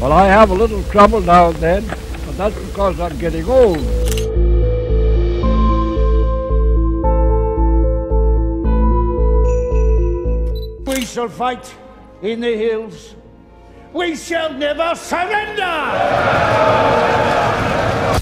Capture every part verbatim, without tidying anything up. Well, I have a little trouble now and then, but that's because I'm getting old. We shall fight in the hills. We shall never surrender!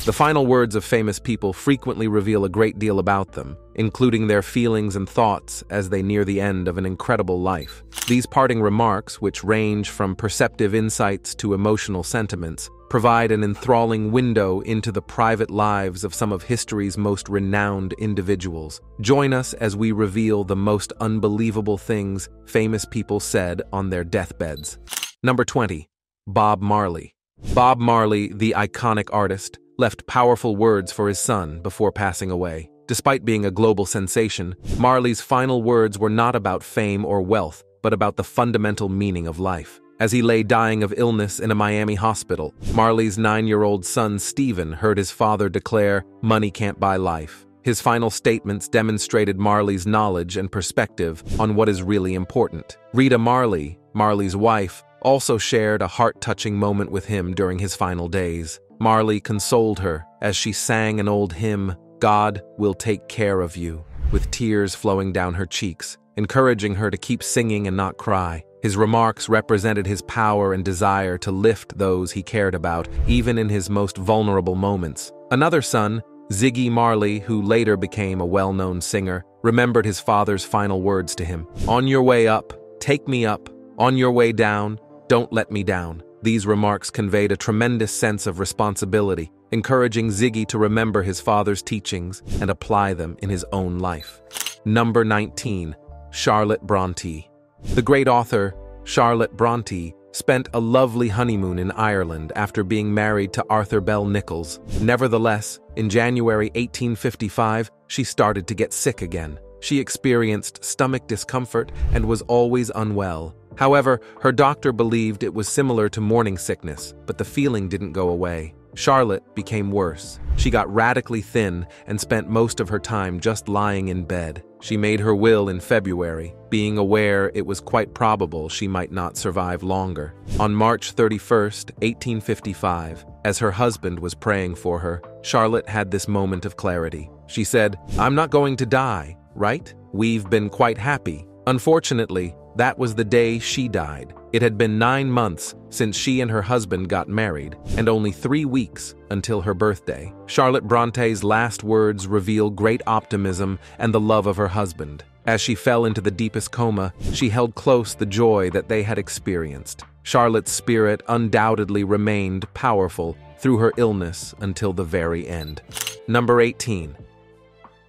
The final words of famous people frequently reveal a great deal about them, including their feelings and thoughts as they near the end of an incredible life. These parting remarks, which range from perceptive insights to emotional sentiments, provide an enthralling window into the private lives of some of history's most renowned individuals. Join us as we reveal the most unbelievable things famous people said on their deathbeds. Number twenty. Bob Marley. Bob Marley, the iconic artist, left powerful words for his son before passing away. Despite being a global sensation, Marley's final words were not about fame or wealth, but about the fundamental meaning of life. As he lay dying of illness in a Miami hospital, Marley's nine-year-old son Stephen heard his father declare, "Money can't buy life." His final statements demonstrated Marley's knowledge and perspective on what is really important. Rita Marley, Marley's wife, also shared a heart-touching moment with him during his final days. Marley consoled her as she sang an old hymn, "God Will Take Care of You," with tears flowing down her cheeks, encouraging her to keep singing and not cry. His remarks represented his power and desire to lift those he cared about, even in his most vulnerable moments. Another son, Ziggy Marley, who later became a well-known singer, remembered his father's final words to him. "On your way up, take me up. On your way down, don't let me down." These remarks conveyed a tremendous sense of responsibility, encouraging Ziggy to remember his father's teachings and apply them in his own life. Number nineteen. Charlotte Bronte. The great author, Charlotte Bronte, spent a lovely honeymoon in Ireland after being married to Arthur Bell Nicholls. Nevertheless, in January eighteen fifty-five, she started to get sick again. She experienced stomach discomfort and was always unwell. However, her doctor believed it was similar to morning sickness, but the feeling didn't go away. Charlotte became worse. She got radically thin and spent most of her time just lying in bed. She made her will in February, being aware it was quite probable she might not survive longer. On March thirty-first, eighteen fifty-five, as her husband was praying for her, Charlotte had this moment of clarity. She said, "I'm not going to die, right? We've been quite happy." Unfortunately, that was the day she died. It had been nine months since she and her husband got married, and only three weeks until her birthday. Charlotte Bronte's last words reveal great optimism and the love of her husband. As she fell into the deepest coma, she held close the joy that they had experienced. Charlotte's spirit undoubtedly remained powerful through her illness until the very end. Number eighteen.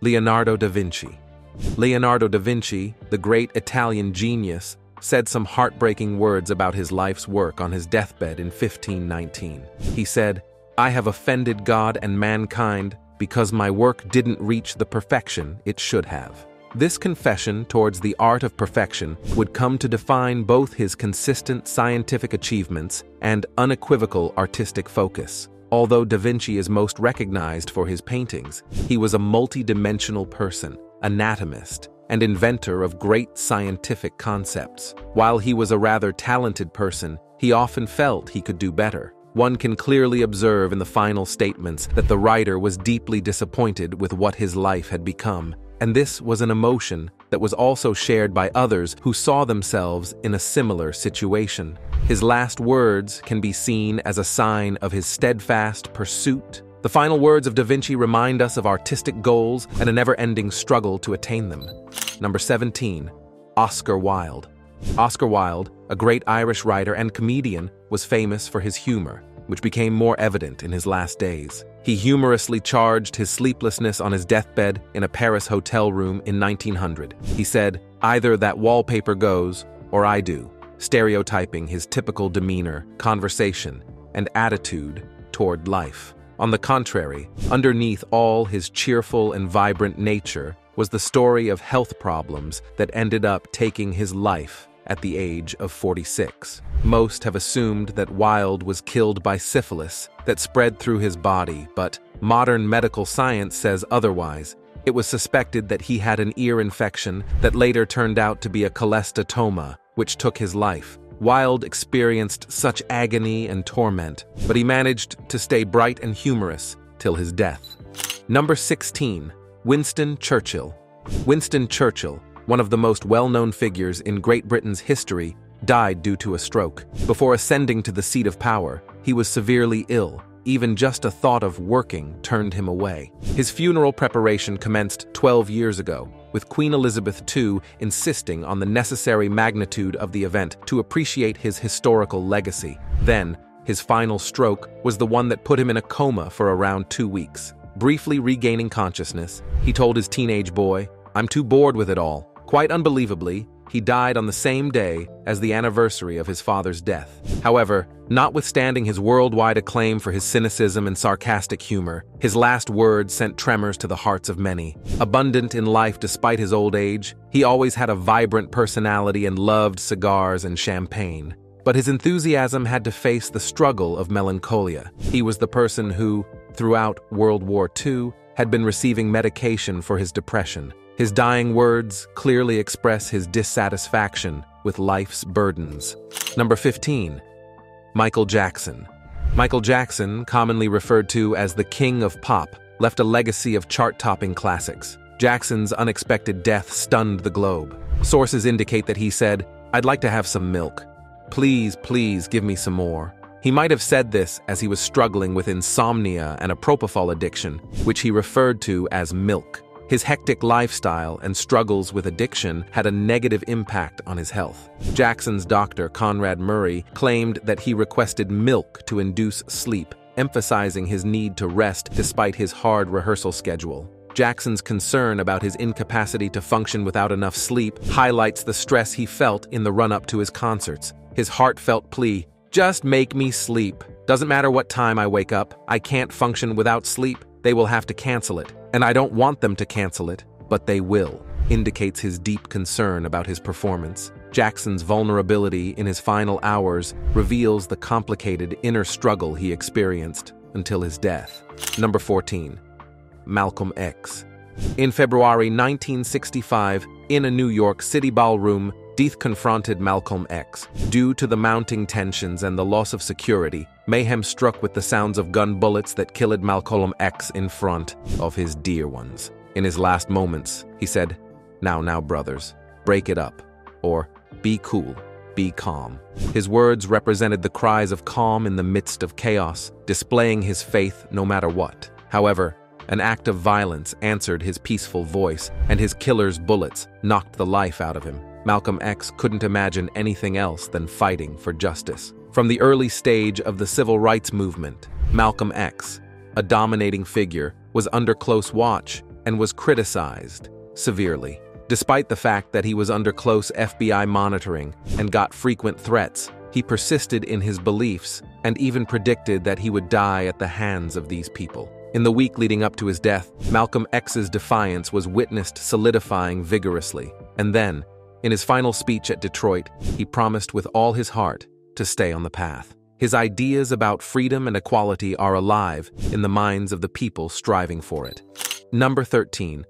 Leonardo da Vinci. Leonardo da Vinci, the great Italian genius, said some heartbreaking words about his life's work on his deathbed in fifteen nineteen. He said, "I have offended God and mankind because my work didn't reach the perfection it should have." This confession towards the art of perfection would come to define both his consistent scientific achievements and unequivocal artistic focus. Although da Vinci is most recognized for his paintings, he was a multi-dimensional person, anatomist, and inventor of great scientific concepts. While he was a rather talented person, he often felt he could do better. One can clearly observe in the final statements that the writer was deeply disappointed with what his life had become, and this was an emotion that was also shared by others who saw themselves in a similar situation. His last words can be seen as a sign of his steadfast pursuit. The final words of da Vinci remind us of artistic goals and a never-ending struggle to attain them. Number seventeen. Oscar Wilde. Oscar Wilde, a great Irish writer and comedian, was famous for his humor, which became more evident in his last days. He humorously charged his sleeplessness on his deathbed in a Paris hotel room in nineteen hundred. He said, "Either that wallpaper goes, or I do," stereotyping his typical demeanor, conversation, and attitude toward life. On the contrary, underneath all his cheerful and vibrant nature was the story of health problems that ended up taking his life at the age of forty-six. Most have assumed that Wilde was killed by syphilis that spread through his body, but modern medical science says otherwise. It was suspected that he had an ear infection that later turned out to be a cholesteatoma, which took his life. Wilde experienced such agony and torment, but he managed to stay bright and humorous till his death. Number sixteen. Winston Churchill. Winston Churchill, one of the most well-known figures in Great Britain's history, died due to a stroke. Before ascending to the seat of power, he was severely ill. Even just a thought of working turned him away. His funeral preparation commenced twelve years ago, with Queen Elizabeth the Second insisting on the necessary magnitude of the event to appreciate his historical legacy. Then, his final stroke was the one that put him in a coma for around two weeks. Briefly regaining consciousness, he told his teenage boy, "I'm too bored with it all." Quite unbelievably, he died on the same day as the anniversary of his father's death. However, notwithstanding his worldwide acclaim for his cynicism and sarcastic humor, his last words sent tremors to the hearts of many. Abundant in life despite his old age, he always had a vibrant personality and loved cigars and champagne. But his enthusiasm had to face the struggle of melancholia. He was the person who, throughout World War Two, had been receiving medication for his depression. His dying words clearly express his dissatisfaction with life's burdens. Number fifteen. Michael Jackson. Michael Jackson, commonly referred to as the King of Pop, left a legacy of chart-topping classics. Jackson's unexpected death stunned the globe. Sources indicate that he said, "I'd like to have some milk. Please, please give me some more." He might have said this as he was struggling with insomnia and a propofol addiction, which he referred to as milk. His hectic lifestyle and struggles with addiction had a negative impact on his health. Jackson's doctor, Conrad Murray, claimed that he requested milk to induce sleep, emphasizing his need to rest despite his hard rehearsal schedule. Jackson's concern about his incapacity to function without enough sleep highlights the stress he felt in the run-up to his concerts. His heartfelt plea, "Just make me sleep. Doesn't matter what time I wake up, I can't function without sleep. They will have to cancel it. And I don't want them to cancel it, but they will," indicates his deep concern about his performance. Jackson's vulnerability in his final hours reveals the complicated inner struggle he experienced until his death. Number fourteen. Malcolm X. In February nineteen sixty-five, in a New York City ballroom, Death confronted Malcolm X. Due to the mounting tensions and the loss of security, mayhem struck with the sounds of gun bullets that killed Malcolm X in front of his dear ones. In his last moments, he said, "Now, now, brothers, break it up," or "Be cool, be calm." His words represented the cries of calm in the midst of chaos, displaying his faith no matter what. However, an act of violence answered his peaceful voice, and his killer's bullets knocked the life out of him. Malcolm X couldn't imagine anything else than fighting for justice. From the early stage of the civil rights movement, Malcolm X, a dominating figure, was under close watch and was criticized severely. Despite the fact that he was under close F B I monitoring and got frequent threats, he persisted in his beliefs and even predicted that he would die at the hands of these people. In the week leading up to his death, Malcolm X's defiance was witnessed solidifying vigorously, and then, in his final speech at Detroit, he promised with all his heart to stay on the path. His ideas about freedom and equality are alive in the minds of the people striving for it. Number thirteen.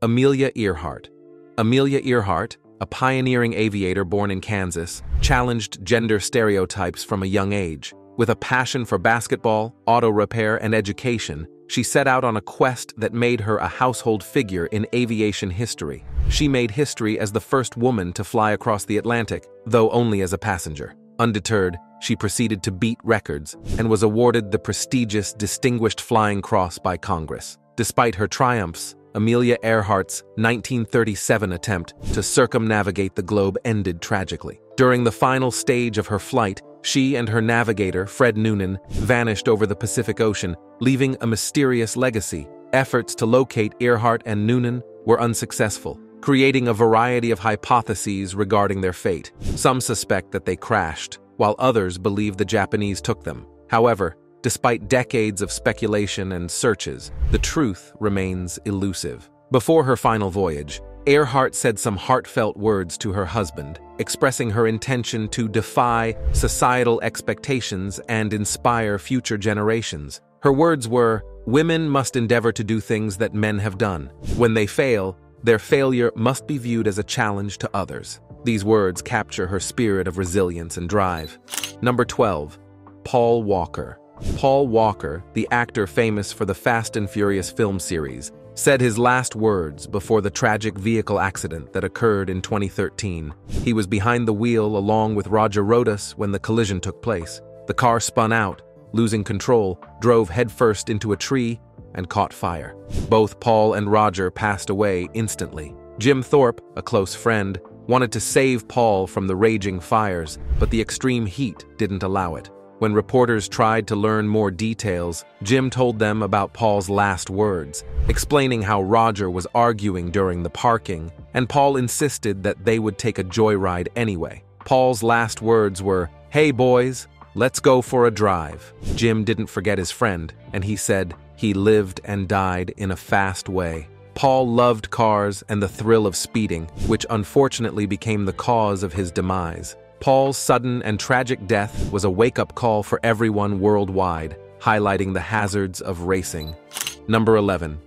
Amelia Earhart. Amelia Earhart, a pioneering aviator born in Kansas, challenged gender stereotypes from a young age. With a passion for basketball, auto repair, and education, she set out on a quest that made her a household figure in aviation history. She made history as the first woman to fly across the Atlantic, though only as a passenger. Undeterred, she proceeded to beat records and was awarded the prestigious Distinguished Flying Cross by Congress. Despite her triumphs, Amelia Earhart's nineteen thirty-seven attempt to circumnavigate the globe ended tragically. During the final stage of her flight, she and her navigator, Fred Noonan, vanished over the Pacific Ocean, leaving a mysterious legacy. Efforts to locate Earhart and Noonan were unsuccessful, creating a variety of hypotheses regarding their fate. Some suspect that they crashed, while others believe the Japanese took them. However, despite decades of speculation and searches, the truth remains elusive. Before her final voyage, Earhart said some heartfelt words to her husband, expressing her intention to defy societal expectations and inspire future generations. Her words were, "Women must endeavor to do things that men have done. When they fail, their failure must be viewed as a challenge to others." These words capture her spirit of resilience and drive. Number twelve. Paul Walker. Paul Walker, the actor famous for the Fast and Furious film series, said his last words before the tragic vehicle accident that occurred in twenty thirteen. He was behind the wheel along with Roger Rodas when the collision took place. The car spun out, losing control, drove headfirst into a tree, and caught fire. Both Paul and Roger passed away instantly. Jim Thorpe, a close friend, wanted to save Paul from the raging fires, but the extreme heat didn't allow it. When reporters tried to learn more details, Jim told them about Paul's last words, explaining how Roger was arguing during the parking, and Paul insisted that they would take a joyride anyway. Paul's last words were, "Hey boys, let's go for a drive." Jim didn't forget his friend, and he said he lived and died in a fast way. Paul loved cars and the thrill of speeding, which unfortunately became the cause of his demise. Paul's sudden and tragic death was a wake-up call for everyone worldwide, highlighting the hazards of racing. Number eleven.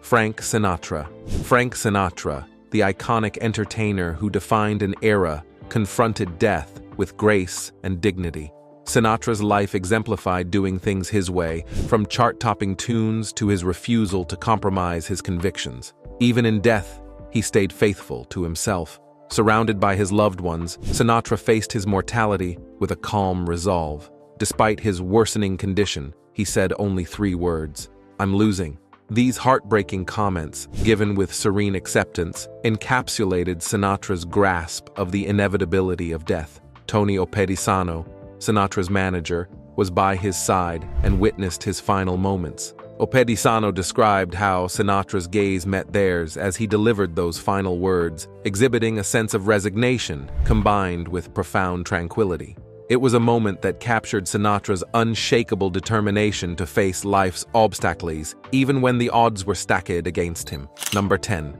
Frank Sinatra. Frank Sinatra, the iconic entertainer who defined an era, confronted death with grace and dignity. Sinatra's life exemplified doing things his way, from chart-topping tunes to his refusal to compromise his convictions. Even in death, he stayed faithful to himself. Surrounded by his loved ones, Sinatra faced his mortality with a calm resolve. Despite his worsening condition, he said only three words: "I'm losing." These heartbreaking comments, given with serene acceptance, encapsulated Sinatra's grasp of the inevitability of death. Tony Oppedisano, Sinatra's manager, was by his side and witnessed his final moments. Oppedisano described how Sinatra's gaze met theirs as he delivered those final words, exhibiting a sense of resignation combined with profound tranquility. It was a moment that captured Sinatra's unshakable determination to face life's obstacles, even when the odds were stacked against him. Number ten.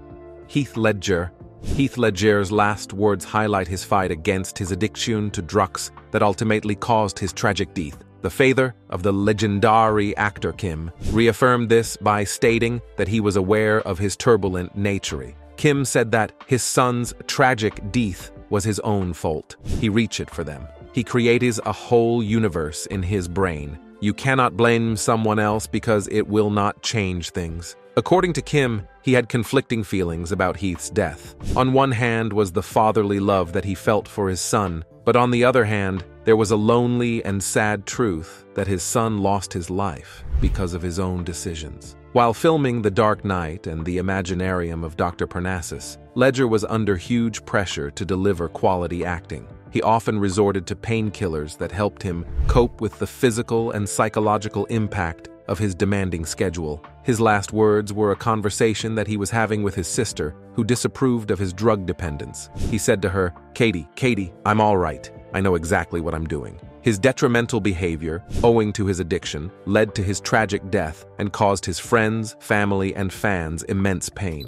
Heath Ledger. Heath Ledger's last words highlight his fight against his addiction to drugs that ultimately caused his tragic death. The father of the legendary actor Kim reaffirmed this by stating that he was aware of his turbulent nature. Kim said that his son's tragic death was his own fault. He reached it for them. He created a whole universe in his brain. You cannot blame someone else because it will not change things. According to Kim, he had conflicting feelings about Heath's death. On one hand was the fatherly love that he felt for his son, but on the other hand, there was a lonely and sad truth that his son lost his life because of his own decisions. While filming The Dark Knight and The Imaginarium of Doctor Parnassus, Ledger was under huge pressure to deliver quality acting. He often resorted to painkillers that helped him cope with the physical and psychological impact of his demanding schedule. His last words were a conversation that he was having with his sister, who disapproved of his drug dependence. He said to her, "Katie, Katie, I'm all right. I know exactly what I'm doing." His detrimental behavior, owing to his addiction, led to his tragic death and caused his friends, family, and fans immense pain.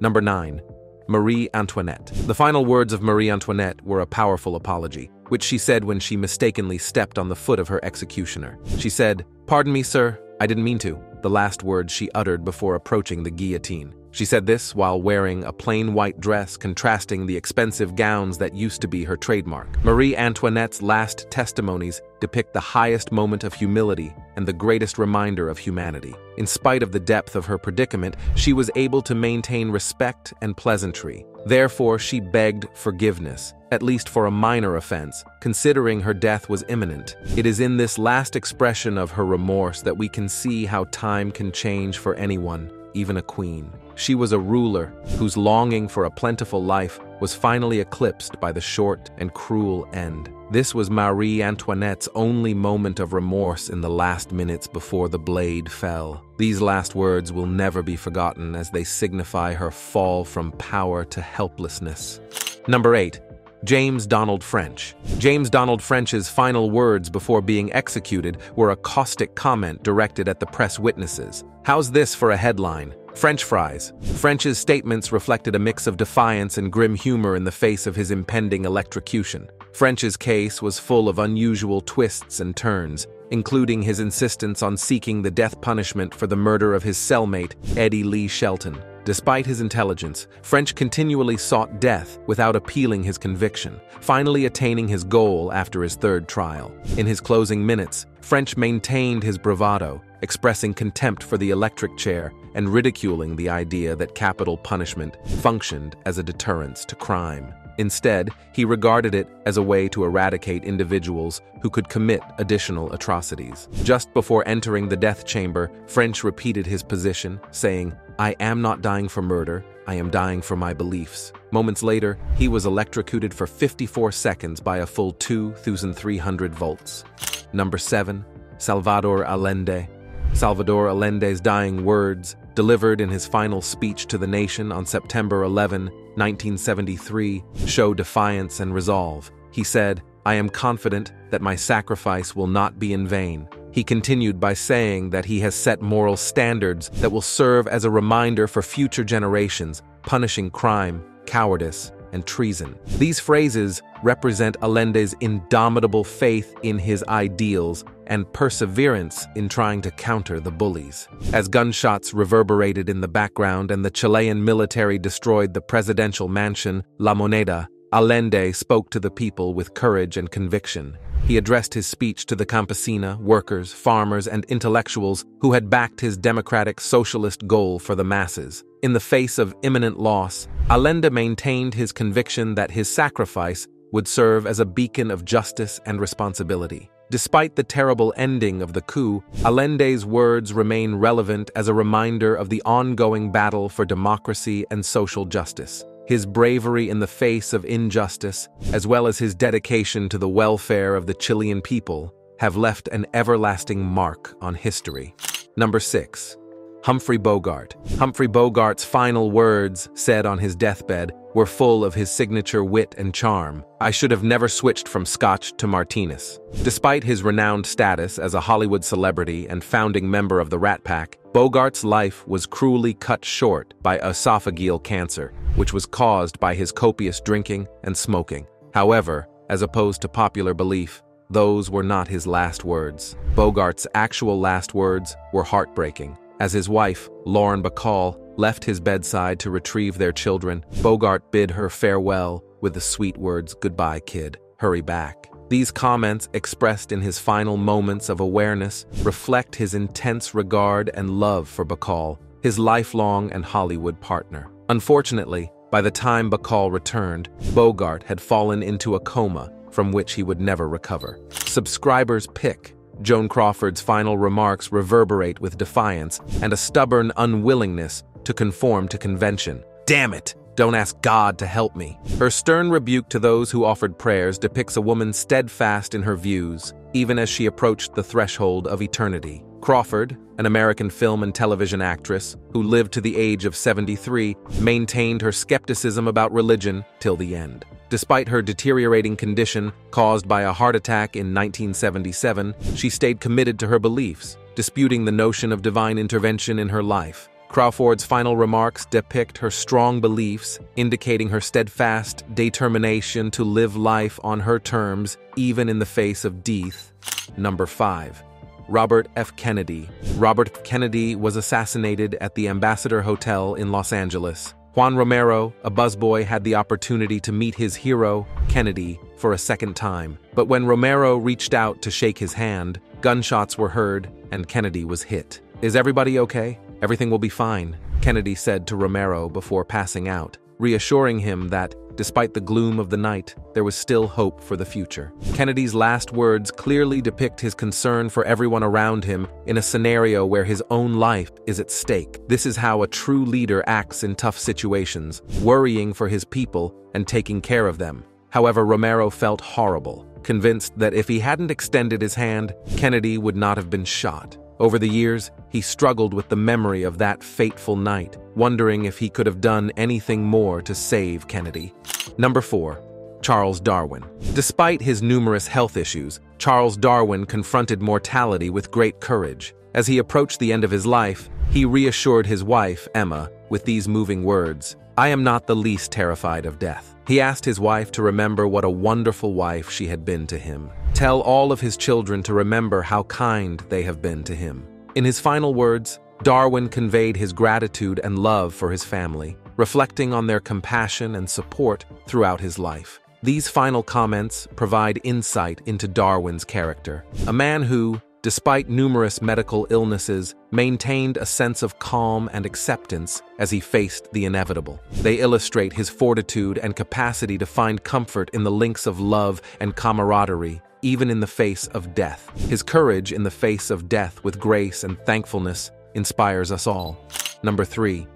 Number nine. Marie Antoinette. The final words of Marie Antoinette were a powerful apology, which she said when she mistakenly stepped on the foot of her executioner. She said, "Pardon me, sir, I didn't mean to," the last words she uttered before approaching the guillotine. She said this while wearing a plain white dress contrasting the expensive gowns that used to be her trademark. Marie Antoinette's last testimonies depict the highest moment of humility and the greatest reminder of humanity. In spite of the depth of her predicament, she was able to maintain respect and pleasantry. Therefore, she begged forgiveness, at least for a minor offense, considering her death was imminent. It is in this last expression of her remorse that we can see how time can change for anyone, even a queen. She was a ruler whose longing for a plentiful life was finally eclipsed by the short and cruel end. This was Marie Antoinette's only moment of remorse in the last minutes before the blade fell. These last words will never be forgotten as they signify her fall from power to helplessness. Number eight. James Donald French. James Donald French's final words before being executed were a caustic comment directed at the press witnesses. "How's this for a headline? French fries." French's statements reflected a mix of defiance and grim humor in the face of his impending electrocution. French's case was full of unusual twists and turns, including his insistence on seeking the death punishment for the murder of his cellmate, Eddie Lee Shelton. Despite his intelligence, French continually sought death without appealing his conviction, finally attaining his goal after his third trial. In his closing minutes, French maintained his bravado, expressing contempt for the electric chair and ridiculing the idea that capital punishment functioned as a deterrence to crime. Instead, he regarded it as a way to eradicate individuals who could commit additional atrocities. Just before entering the death chamber, French repeated his position, saying, "I am not dying for murder, I am dying for my beliefs." Moments later, he was electrocuted for fifty-four seconds by a full two thousand three hundred volts. Number seven. Salvador Allende. Salvador Allende's dying words, delivered in his final speech to the nation on September eleventh, nineteen seventy-three, show defiance and resolve. He said, "I am confident that my sacrifice will not be in vain." He continued by saying that he has set moral standards that will serve as a reminder for future generations, punishing crime, cowardice, and treason. These phrases represent Allende's indomitable faith in his ideals and perseverance in trying to counter the bullies. As gunshots reverberated in the background and the Chilean military destroyed the presidential mansion, La Moneda, Allende spoke to the people with courage and conviction. He addressed his speech to the campesina, workers, farmers, and intellectuals who had backed his democratic socialist goal for the masses. In the face of imminent loss, Allende maintained his conviction that his sacrifice would serve as a beacon of justice and responsibility. Despite the terrible ending of the coup, Allende's words remain relevant as a reminder of the ongoing battle for democracy and social justice. His bravery in the face of injustice, as well as his dedication to the welfare of the Chilean people, have left an everlasting mark on history. Number six. Humphrey Bogart. Humphrey Bogart's final words, said on his deathbed, were full of his signature wit and charm. "I should have never switched from Scotch to Martinez." Despite his renowned status as a Hollywood celebrity and founding member of the Rat Pack, Bogart's life was cruelly cut short by esophageal cancer, which was caused by his copious drinking and smoking. However, as opposed to popular belief, those were not his last words. Bogart's actual last words were heartbreaking. As his wife, Lauren Bacall, left his bedside to retrieve their children, Bogart bid her farewell with the sweet words, "Goodbye, kid, hurry back." These comments, expressed in his final moments of awareness, reflect his intense regard and love for Bacall, his lifelong and Hollywood partner. Unfortunately, by the time Bacall returned, Bogart had fallen into a coma from which he would never recover. Subscribers pick. Joan Crawford's final remarks reverberate with defiance and a stubborn unwillingness to conform to convention. "Damn it! Don't ask God to help me." Her stern rebuke to those who offered prayers depicts a woman steadfast in her views, even as she approached the threshold of eternity. Crawford, an American film and television actress who lived to the age of seventy-three, maintained her skepticism about religion till the end. Despite her deteriorating condition caused by a heart attack in nineteen seventy-seven, she stayed committed to her beliefs, disputing the notion of divine intervention in her life. Crawford's final remarks depict her strong beliefs, indicating her steadfast determination to live life on her terms, even in the face of death. Number five. Robert F. Kennedy. Robert F. Kennedy was assassinated at the Ambassador Hotel in Los Angeles. Juan Romero, a busboy, had the opportunity to meet his hero, Kennedy, for a second time. But when Romero reached out to shake his hand, gunshots were heard and Kennedy was hit. "Is everybody okay? Everything will be fine," Kennedy said to Romero before passing out, reassuring him that, despite the gloom of the night, there was still hope for the future. Kennedy's last words clearly depict his concern for everyone around him in a scenario where his own life is at stake. This is how a true leader acts in tough situations, worrying for his people and taking care of them. However, Romero felt horrible, convinced that if he hadn't extended his hand, Kennedy would not have been shot. Over the years, he struggled with the memory of that fateful night, wondering if he could have done anything more to save Kennedy. Number four. Charles Darwin. Despite his numerous health issues, Charles Darwin confronted mortality with great courage. As he approached the end of his life, he reassured his wife, Emma, with these moving words, "I am not the least terrified of death." He asked his wife to remember what a wonderful wife she had been to him. "Tell all of his children to remember how kind they have been to him." In his final words, Darwin conveyed his gratitude and love for his family, reflecting on their compassion and support throughout his life. These final comments provide insight into Darwin's character, a man who, despite numerous medical illnesses, maintained a sense of calm and acceptance as he faced the inevitable. They illustrate his fortitude and capacity to find comfort in the links of love and camaraderie, even in the face of death. His courage in the face of death with grace and thankfulness inspires us all. Number three,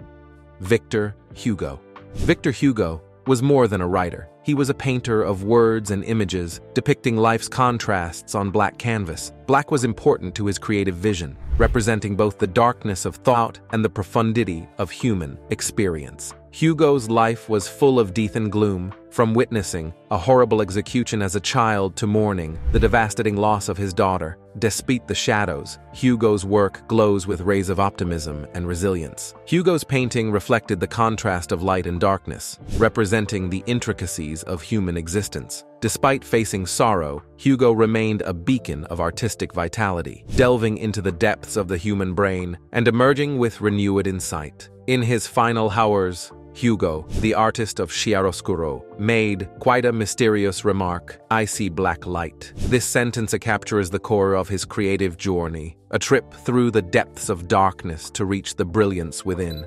Victor Hugo. Victor Hugo was more than a writer. He was a painter of words and images, depicting life's contrasts on black canvas. Black was important to his creative vision, representing both the darkness of thought and the profundity of human experience. Hugo's life was full of death and gloom, from witnessing a horrible execution as a child to mourning the devastating loss of his daughter. Despite the shadows, Hugo's work glows with rays of optimism and resilience. Hugo's painting reflected the contrast of light and darkness, representing the intricacies of human existence. Despite facing sorrow, Hugo remained a beacon of artistic vitality, delving into the depths of the human brain and emerging with renewed insight. In his final hours, Hugo, the artist of chiaroscuro, made quite a mysterious remark: "I see black light." This sentence captures the core of his creative journey, a trip through the depths of darkness to reach the brilliance within.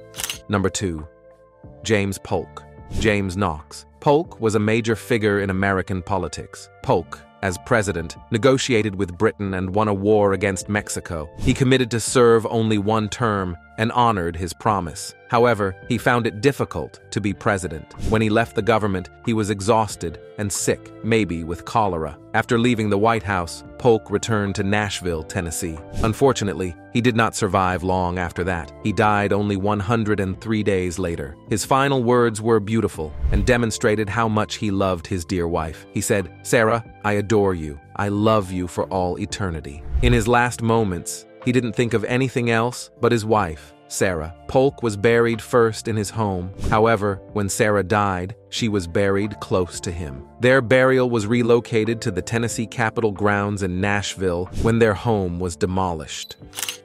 Number two, James Polk. James Knox Polk was a major figure in American politics. Polk, as president, negotiated with Britain and won a war against Mexico. He committed to serve only one term and honored his promise. However, he found it difficult to be president. When he left the government, he was exhausted and sick, maybe with cholera. After leaving the White House, Polk returned to Nashville, Tennessee. Unfortunately, he did not survive long after that. He died only one hundred three days later. His final words were beautiful and demonstrated how much he loved his dear wife. He said, "Sarah, I adore you. I love you for all eternity." In his last moments, he didn't think of anything else but his wife, Sarah. Polk was buried first in his home. However, when Sarah died, she was buried close to him. Their burial was relocated to the Tennessee Capitol grounds in Nashville when their home was demolished.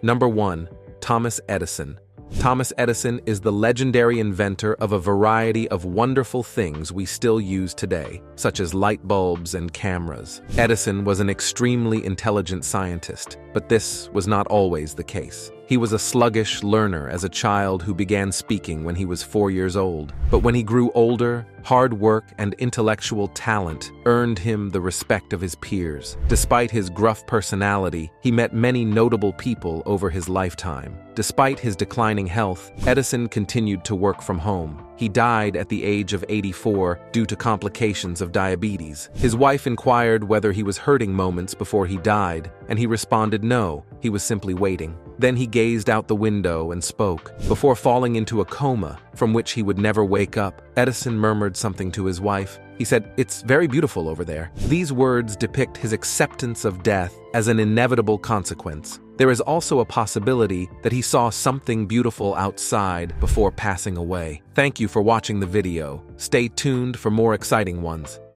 Number one, Thomas Edison. Thomas Edison is the legendary inventor of a variety of wonderful things we still use today, such as light bulbs and cameras. Edison was an extremely intelligent scientist, but this was not always the case. He was a sluggish learner as a child who began speaking when he was four years old. But when he grew older, hard work and intellectual talent earned him the respect of his peers. Despite his gruff personality, he met many notable people over his lifetime. Despite his declining health, Edison continued to work from home. He died at the age of eighty-four due to complications of diabetes. His wife inquired whether he was hurting moments before he died, and he responded no, he was simply waiting. Then he gazed out the window and spoke, before falling into a coma from which he would never wake up. Edison murmured something to his wife. He said, "It's very beautiful over there." These words depict his acceptance of death as an inevitable consequence. There is also a possibility that he saw something beautiful outside before passing away. Thank you for watching the video. Stay tuned for more exciting ones.